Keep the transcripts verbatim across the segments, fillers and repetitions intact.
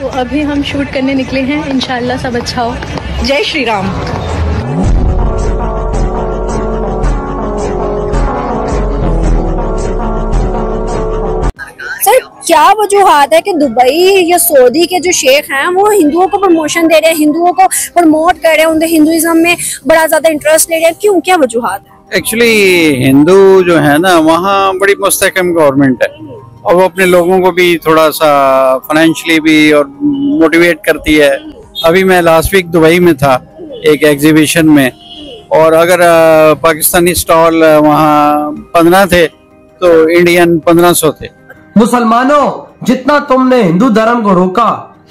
तो अभी हम शूट करने निकले हैं, इंशाल्लाह सब अच्छा हो। जय श्री राम। सर क्या वजूहात है कि दुबई या सऊदी के जो शेख हैं वो हिंदुओं को प्रमोशन दे रहे हैं, हिंदुओं को प्रमोट कर रहे हैं, उनके हिंदुइज्म में बड़ा ज्यादा इंटरेस्ट ले रहे हैं, क्यों, क्या वजूहात है? एक्चुअली हिंदू जो है ना वहाँ बड़ी मुस्तकम गवर्नमेंट है और वो अपने लोगों को भी थोड़ा सा फाइनेंशियली भी और मोटिवेट करती है। अभी मैं लास्ट वीक दुबई में था एक एग्जीबिशन में, और अगर पाकिस्तानी स्टॉल वहाँ पंद्रह थे तो इंडियन पंद्रह सौ थे। मुसलमानों, जितना तुमने हिंदू धर्म को रोका,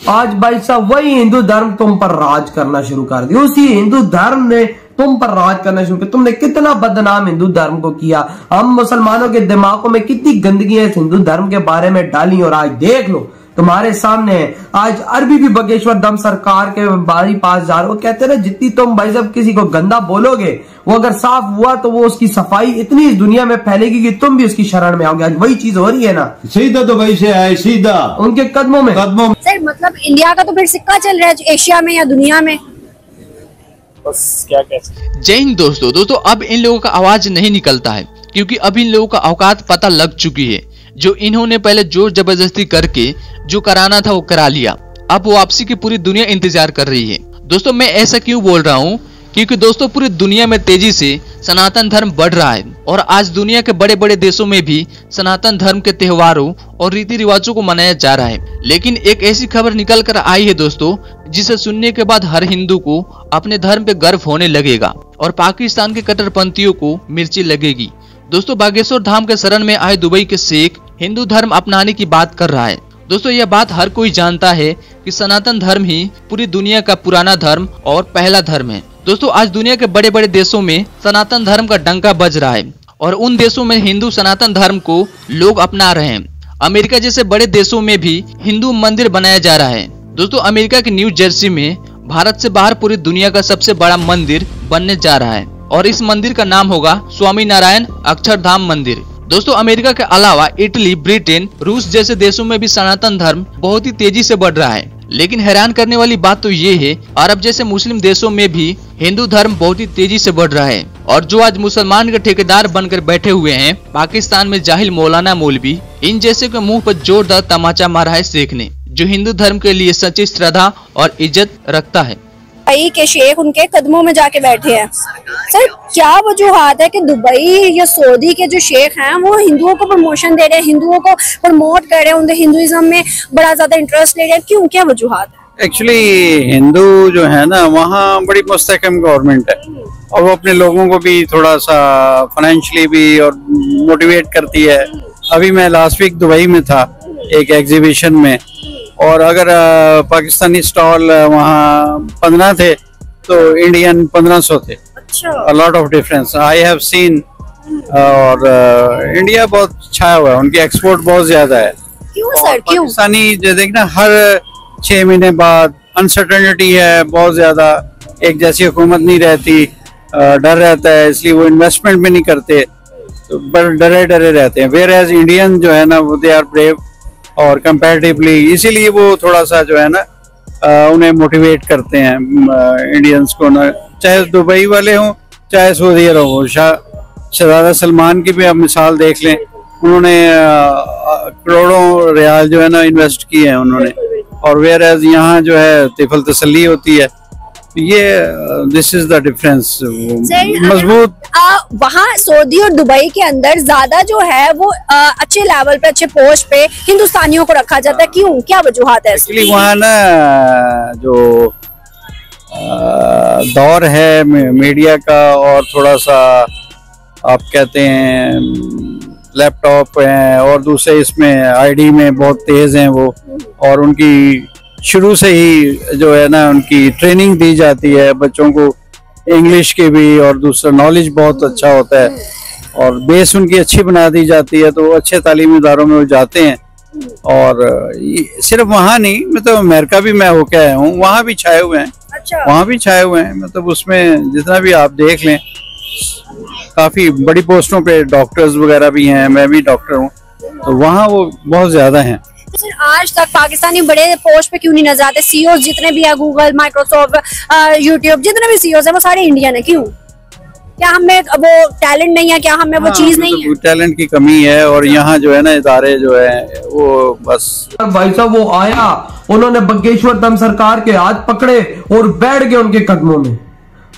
आज भाई साहब वही हिंदू धर्म तुम पर राज करना शुरू कर दिया। उसी हिंदू धर्म ने तुम पर राज करना शुरू किया। तुमने कितना बदनाम हिंदू धर्म को किया। हम मुसलमानों के दिमागों में कितनी गंदगी है इस हिंदू धर्म के बारे में डाली, और आज देख लो तुम्हारे सामने है। आज अरबी भी बागेश्वर धाम सरकार के बारी पास जा रहे हो। कहते ना, जितनी तुम भाई साहब किसी को गंदा बोलोगे, वो अगर साफ हुआ तो वो उसकी सफाई इतनी इस दुनिया में फैलेगी कि तुम भी उसकी शरण में आओगे। आज वही चीज हो रही है ना, सीधा दुबई से आए, सीधा उनके कदमों में कदमों में। सर मतलब इंडिया का तो फिर सिक्का चल रहा है एशिया में या दुनिया में, बस क्या कह सकते हैं। जय हिंद दोस्तों। दोस्तों अब इन लोगों का आवाज नहीं निकलता है क्योंकि अब इन लोगों का औकात पता लग चुकी है। जो इन्होंने पहले जोर जबरदस्ती करके जो कराना था वो करा लिया, अब वापसी की पूरी दुनिया इंतजार कर रही है। दोस्तों मैं ऐसा क्यों बोल रहा हूँ, क्योंकि दोस्तों पूरी दुनिया में तेजी से सनातन धर्म बढ़ रहा है, और आज दुनिया के बड़े बड़े देशों में भी सनातन धर्म के त्योहारों और रीति रिवाजों को मनाया जा रहा है। लेकिन एक ऐसी खबर निकल कर आई है दोस्तों, जिसे सुनने के बाद हर हिंदू को अपने धर्म पे गर्व होने लगेगा और पाकिस्तान के कट्टरपंथियों को मिर्ची लगेगी। दोस्तों बागेश्वर धाम के शरण में आए दुबई के शेख हिंदू धर्म अपनाने की बात कर रहा है। दोस्तों यह बात हर कोई जानता है कि सनातन धर्म ही पूरी दुनिया का पुराना धर्म और पहला धर्म है। दोस्तों आज दुनिया के बड़े बड़े देशों में सनातन धर्म का डंका बज रहा है और उन देशों में हिंदू सनातन धर्म को लोग अपना रहे हैं। अमेरिका जैसे बड़े देशों में भी हिंदू मंदिर बनाया जा रहा है। दोस्तों अमेरिका के न्यू जर्सी में भारत से बाहर पूरी दुनिया का सबसे बड़ा मंदिर बनने जा रहा है, और इस मंदिर का नाम होगा स्वामी नारायण अक्षरधाम मंदिर। दोस्तों अमेरिका के अलावा इटली, ब्रिटेन, रूस जैसे देशों में भी सनातन धर्म बहुत ही तेजी से बढ़ रहा है। लेकिन हैरान करने वाली बात तो ये है, अरब जैसे मुस्लिम देशों में भी हिंदू धर्म बहुत ही तेजी से बढ़ रहा है, और जो आज मुसलमान के ठेकेदार बनकर बैठे हुए हैं पाकिस्तान में जाहिल मौलाना मौलवी, इन जैसे के मुंह पर जोरदार तमाचा मारा है शेख ने, जो हिंदू धर्म के लिए सच्ची श्रद्धा और इज्जत रखता है। दुबई के शेख उनके कदमों में जाके बैठे हैं। सर क्या वजूहात है कि दुबई या सऊदी के जो शेख हैं वो हिंदुओं को प्रमोशन दे रहे हैं, हिंदुओं को प्रमोट कर रहे हैं, उनके हिंदुइज्म में बड़ा ज्यादा इंटरेस्ट ले रहे हैं, क्यों, क्या वजूहात है? एक्चुअली हिंदू जो है ना वहाँ बड़ी मुस्तकम गवर्नमेंट है और वो अपने लोगों को भी थोड़ा सा फाइनेंशियली भी और मोटिवेट करती है। अभी मैं लास्ट वीक दुबई में था एक एग्जीबिशन में, और अगर पाकिस्तानी स्टॉल वहाँ पंद्रह थे तो इंडियन पंद्रह सौ थे। अच्छा, lot of difference I have seen. और uh, इंडिया बहुत छाया हुआ है, उनकी एक्सपोर्ट बहुत ज्यादा है। क्यों सर, क्यों? पाकिस्तानी जो देखना हर छः महीने बाद अनसर्टेनिटी है बहुत ज्यादा, एक जैसी हुकूमत नहीं रहती, डर रहता है, इसलिए वो इन्वेस्टमेंट भी नहीं करते, तो डरे डरे रहते हैं। वेयर एज इंडियन जो है ना वो दे आर ब्रेव और कंपैरेटिवली, इसीलिए वो थोड़ा सा जो है ना आ, उन्हें मोटिवेट करते हैं आ, इंडियंस को ना, चाहे दुबई वाले हों चाहे सऊदी अरब हो। शहजादा सलमान की भी आप मिसाल देख लें, उन्होंने करोड़ों रियाल जो है ना इन्वेस्ट किए हैं उन्होंने, और वेयर एज यहाँ जो है तिफल तसल्ली होती है। ये दिस इज द डिफरेंस। मजबूत वहाँ सऊदी और दुबई के अंदर ज्यादा जो है वो आ, अच्छे लेवल पे, अच्छे पोस्ट पे हिंदुस्तानियों को रखा जाता है, क्यों, क्या वजूहात है? एक्चुअली वहाँ ना जो आ, दौर है मीडिया का, और थोड़ा सा आप कहते हैं लैपटॉप हैं और दूसरे इसमें आईडी में बहुत तेज हैं वो, और उनकी शुरू से ही जो है ना उनकी ट्रेनिंग दी जाती है बच्चों को इंग्लिश की भी, और दूसरा नॉलेज बहुत अच्छा होता है और बेस उनकी अच्छी बना दी जाती है, तो वो अच्छे तालीमी इदारों में वो जाते हैं। और सिर्फ वहाँ नहीं, मतलब अमेरिका भी मैं होके आया हूँ, वहाँ भी छाए हुए हैं। अच्छा। वहाँ भी छाए हुए हैं, मतलब उसमें जितना भी आप देख लें काफ़ी बड़ी पोस्टों पर डॉक्टर्स वगैरह भी हैं, मैं भी डॉक्टर हूँ, तो वहाँ वो बहुत ज़्यादा हैं। आज तक पाकिस्तानी बड़े पोस्ट पे क्यों नहीं नजर आते? सीईओ जितने भी है, गूगल, माइक्रोसॉफ्ट, यूट्यूब, जितने भी सीईओ है वो सारे इंडियन है, क्यों? क्या हमें वो टैलेंट नहीं है? क्या हमें वो चीज नहीं है? टैलेंट की कमी है और यहाँ जो है ना इदारे जो है वो बस। भाई साहब वो आया, उन्होंने बागेश्वर धाम सरकार के हाथ पकड़े और बैठ गए उनके कदमों में।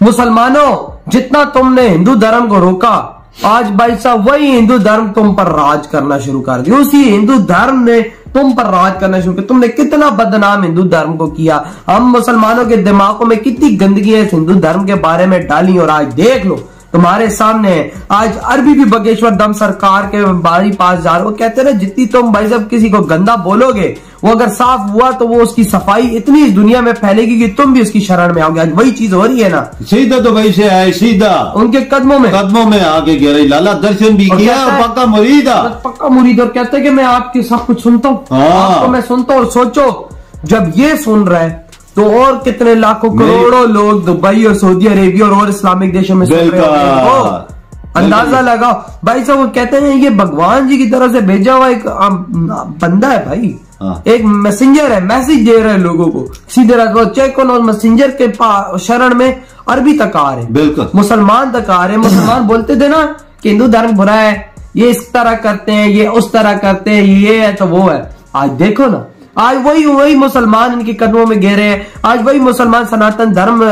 मुसलमानों, जितना तुमने हिंदू धर्म को रोका, आज भाई साहब वही हिंदू धर्म तुम पर राज करना शुरू कर दिया। उसी हिंदू धर्म ने तुम पर राज करना शुरू किया। तुमने कितना बदनाम हिंदू धर्म को किया। हम मुसलमानों के दिमागों में कितनी गंदगी है इस हिंदू धर्म के बारे में डाली और आज देख लो तुम्हारे सामने। आज अरबी भी बागेश्वर धाम सरकार के बारी पास जा रहे हो। कहते हैं ना, जितनी तुम भाई साहब किसी को गंदा बोलोगे वो अगर साफ हुआ तो वो उसकी सफाई इतनी इस दुनिया में फैलेगी कि तुम भी उसकी शरण में आओगे। आज वही चीज हो रही है ना। सीधा तो भाई से आए, सीधा उनके कदमों में कदमों में आगे गिर रही। लाला दर्शन भी किया, पक्का मुरीद, पक्का मुरीद। और कहते हैं कि मैं आपके सब कुछ सुनता हूँ, मैं सुनता हूँ। और सोचो जब ये सुन रहा है तो और कितने लाखों करोड़ों लोग दुबई और सऊदी अरेबिया और, और इस्लामिक देशों में सुन रहे हो। अंदाजा लगाओ भाई साहब। वो कहते हैं ये भगवान जी की तरफ से भेजा हुआ एक बंदा है भाई, एक मैसेंजर है, मैसेज दे रहा है लोगों को सीधे रखो। चेक करो, मैसेंजर के शरण में अरबी तक आ रहे, बिल्कुल मुसलमान तक आ रहे। मुसलमान बोलते थे ना कि हिंदू धर्म बुरा है, ये इस तरह करते हैं, ये उस तरह करते हैं, ये है तो वो है। आज देखो ना, आज वही वही मुसलमान इनके कदमों में गिर रहे हैं। आज वही मुसलमान सनातन धर्म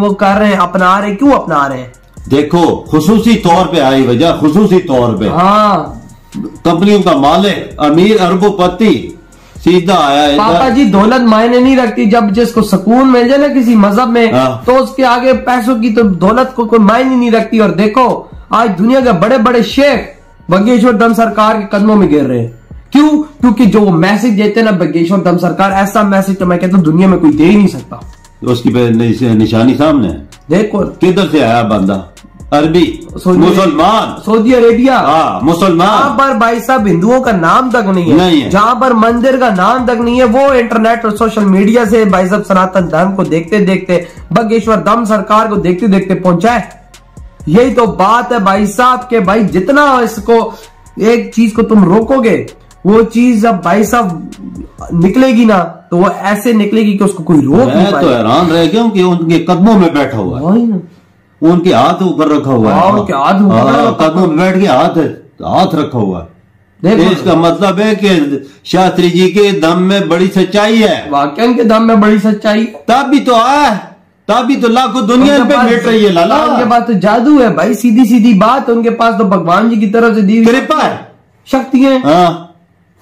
वो कर रहे हैं, अपना रहे हैं। क्यों अपना रहे हैं? देखो खुसूसी तौर पे आई वजह, खुसूसी तौर पे हाँ, कंपनियों का मालिक, अमीर, अरबोपति सीधा आया। पापा जी दौलत मायने नहीं रखती। जब जिसको सुकून मिल जाए ना किसी मजहब में हाँ। तो उसके आगे पैसों की तो दौलत को कोई मायने नहीं रखती। और देखो आज दुनिया के बड़े बड़े शेख बागेश्वर धाम सरकार के कदमों में गिर रहे हैं। क्यों? क्योंकि जो मैसेज देते ना बागेश्वर धाम सरकार, ऐसा मैसेज तो मैं कहता हूँ दुनिया में कोई दे ही नहीं सकता। उसकी निशानी सामने है। देखो किधर से आया बंदा, अरबी, मुसलमान, सऊदी अरेबिया, मुसलमान। जहाँ पर भाई साहब हिंदुओं का नाम तक नहीं है, नहीं है। जहाँ पर मंदिर का नाम तक नहीं है, वो इंटरनेट और सोशल मीडिया से भाई साहब सनातन धर्म को देखते देखते, बागेश्वर धाम सरकार को देखते देखते पहुंचा है। यही तो बात है भाई साहब के भाई, जितना इसको एक चीज को तुम रोकोगे वो चीज अब भाई साहब निकलेगी ना, तो वो ऐसे निकलेगी कि उसको कोई रोक नहीं पाएगा। तो हैरान रह गया कि उनके कदमों में बैठा हुआ है, उनके हाथ ऊपर रखा हुआ है, उनके हाथ कदमों में बैठ के हाथ हाथ रखा हुआ है। इसका मतलब है कि शास्त्री जी के दम में बड़ी सच्चाई है, वाकई के दम में बड़ी सच्चाई। तब भी तो आया, तभी तो लाखों दुनिया पे बैठ रही है लाला। उनके पास तो जादू है भाई, सीधी सीधी बात। उनके पास तो भगवान जी की तरफ से दी कृपा है, शक्ति है।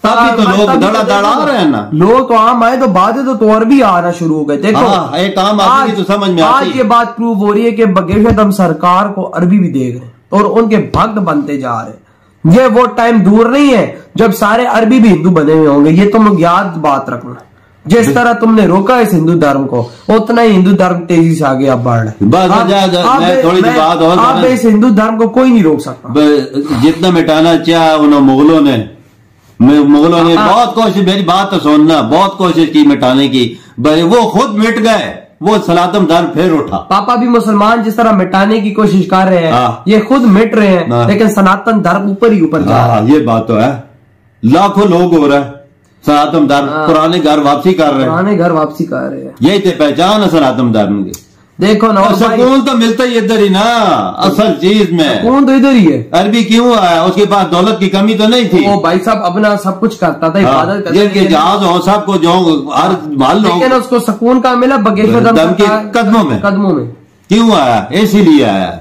तभी तो लोग धड़ा धड़ा आ रहे हैं ना। लोग तो आम आए तो बातें तो, तो और भी आना शुरू हो गए। देखो एक आम आदमी तो समझ में आती है। आज ये बात प्रूव हो रही है कि बागेश्वर धाम सरकार को अरबी भी देख रहे हैं और उनके भक्त बनते जा रहे हैं। ये वो टाइम दूर नहीं है जब सारे अरबी भी हिंदू बने हुए होंगे। ये तुम लोग याद बात रखना। जिस तरह तुमने रोका इस हिंदू धर्म को, उतना ही हिंदू धर्म तेजी से आगे अब बढ़ रहा है। इस हिंदू धर्म को कोई नहीं रोक सकता। जितना मिटाना चाहा उन्होंने, मुगलों ने मुगलों ने बहुत कोशिश, मेरी बात तो सुनना, बहुत कोशिश की मिटाने की, वो खुद मिट गए। वो सनातन धर्म फिर उठा। पापा भी मुसलमान जिस तरह मिटाने की कोशिश कर रहे हैं, ये खुद मिट रहे हैं, लेकिन सनातन धर्म ऊपर ही ऊपर जा रहा है। ये बात तो है, लाखों लोग हो रहा है सनातन धर्म, पुराने घर वापसी कर रहे हैं, पुराने घर वापसी कर रहे हैं। यही तो पहचान है सनातन धर्म की। देखो ना, सुकून तो मिलता ही इधर ही ना, असल चीज में सुकून तो इधर ही है। अरबी क्यों आया? उसके पास दौलत की कमी तो नहीं थी। वो भाई साहब अपना सब कुछ करता था, इबादत करता था, जहाज हो, सब कुछ हर माल लो, लेकिन उसको सुकून कहाँ मिला? बागेश्वर धाम के कदमों में। कदमों में क्यों आया? इसीलिए आया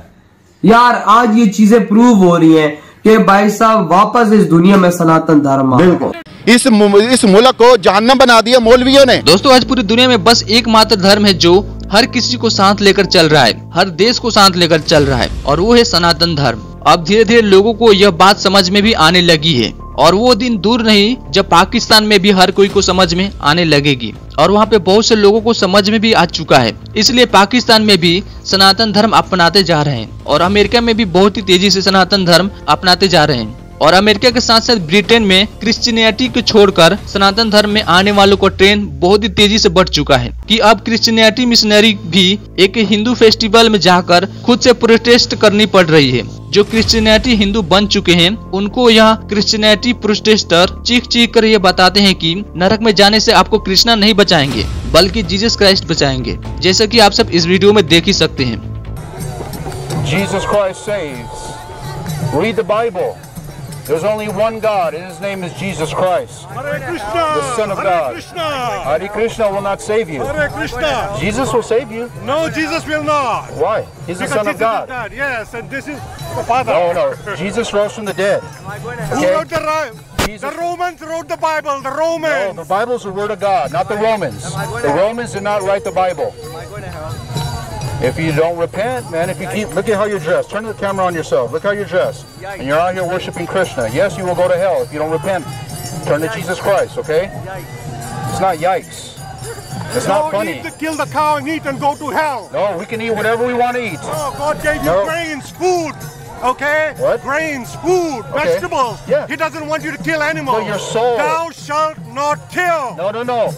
यार। आज ये चीजें प्रूव हो रही है कि भाई साहब वापस इस दुनिया में सनातन धर्म बिल्कुल इस इस मुल्क को जहन्नम बना दिया मौलवियों ने। दोस्तों आज पूरी दुनिया में बस एकमात्र धर्म है जो हर किसी को साथ लेकर चल रहा है, हर देश को साथ लेकर चल रहा है, और वो है सनातन धर्म। अब धीरे धीरे लोगों को यह बात समझ में भी आने लगी है, और वो दिन दूर नहीं जब पाकिस्तान में भी हर कोई को समझ में आने लगेगी, और वहाँ पे बहुत से लोगों को समझ में भी आ चुका है। इसलिए पाकिस्तान में भी सनातन धर्म अपनाते जा रहे हैं, और अमेरिका में भी बहुत ही तेजी से सनातन धर्म अपनाते जा रहे हैं, और अमेरिका के साथ साथ ब्रिटेन में क्रिश्चियनिटी को छोड़कर सनातन धर्म में आने वालों का ट्रेंड बहुत ही तेजी से बढ़ चुका है कि अब क्रिश्चियनिटी मिशनरी भी एक हिंदू फेस्टिवल में जाकर खुद से प्रोटेस्ट करनी पड़ रही है, जो क्रिश्चियनिटी हिंदू बन चुके हैं उनको यह क्रिश्चियनिटी प्रोटेस्टर चीख चीख कर ये बताते हैं कि नरक में जाने से आपको कृष्णा नहीं बचाएंगे बल्कि जीसस क्राइस्ट बचाएंगे, जैसा कि आप सब इस वीडियो में देख ही सकते हैं। Jesus Christ saves. Read the Bible. There's only one God, and His name is Jesus Christ, Hare Krishna, the Son of Hare God. Krishna. Hare Krishna will not save you. Hare Krishna. Jesus will save you. No, Jesus will not. Why? He's because the Son of God. God. Yes, and this is the Father. No, no. Jesus rose from the dead. Okay? Who wrote the Jesus. The Romans wrote the Bible. The Romans. No, the Bible's the Word of God, not the Romans. The Romans did not write the Bible. If you don't repent, man, if you keep, look at how you're dressed. Turn the camera on yourself. Look how you're dressed. And you're out here worshiping Krishna. Yes, you will go to hell if you don't repent. Turn to Jesus Christ, okay? It's not yikes. It's not funny. Don't eat to kill the cow and eat and go to hell. No, we can eat whatever we want to eat. Oh, God gave you grains, food, okay? What? Grains, food, vegetables. Yeah. He doesn't want you to kill animals. So your soul. Thou shalt not kill. No, no, no.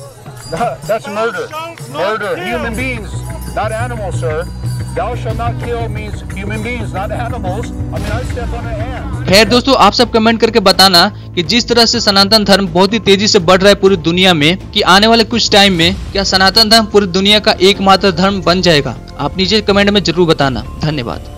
That's murder. Murder. Human beings. Not animals, sir. Thou shall not kill means human beings, not animals. I mean, I step on a hand. खैर दोस्तों, आप सब comment करके बताना कि जिस तरह से सनातन धर्म बहुत ही तेजी से बढ़ रहा है पूरी दुनिया में, कि आने वाले कुछ टाइम में क्या सनातन धर्म पूरी दुनिया का एकमात्र धर्म बन जाएगा? आप नीचे कमेंट में जरूर बताना। धन्यवाद।